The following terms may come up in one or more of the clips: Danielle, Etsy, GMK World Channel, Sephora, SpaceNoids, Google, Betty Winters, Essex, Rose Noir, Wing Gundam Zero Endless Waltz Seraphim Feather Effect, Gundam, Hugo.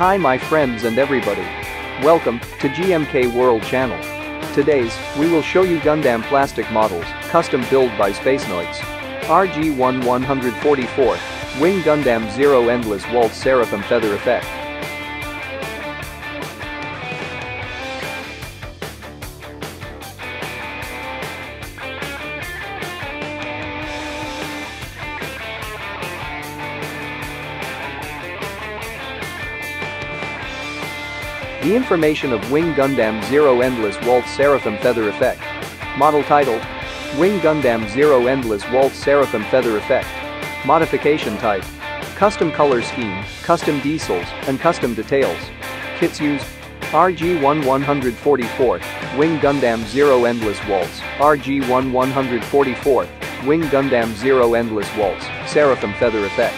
Hi my friends and everybody. Welcome to GMK World Channel. Today's, we will show you Gundam plastic models, custom build by SpaceNoids. RG-1 144, Wing Gundam Zero Endless Waltz Seraphim Feather Effect. The information of Wing Gundam Zero Endless Waltz Seraphim Feather Effect. Model title: Wing Gundam Zero Endless Waltz Seraphim Feather Effect. Modification type: custom color scheme, custom diesels, and custom details. Kits used: RG-1 144, Wing Gundam Zero Endless Waltz, RG-1 144, Wing Gundam Zero Endless Waltz, Seraphim Feather Effect.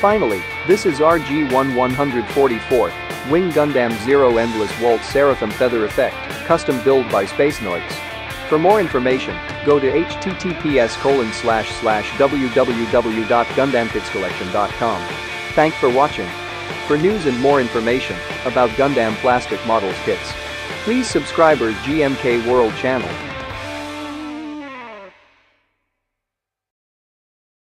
Finally, this is RG-1 144, Wing Gundam Zero Endless Waltz Seraphim Feather Effect, custom build by SpaceNoids. For more information, go to https://www.gundamkitscollection.com. Thanks for watching. For news and more information about Gundam plastic models kits, please subscribe our GMK World Channel.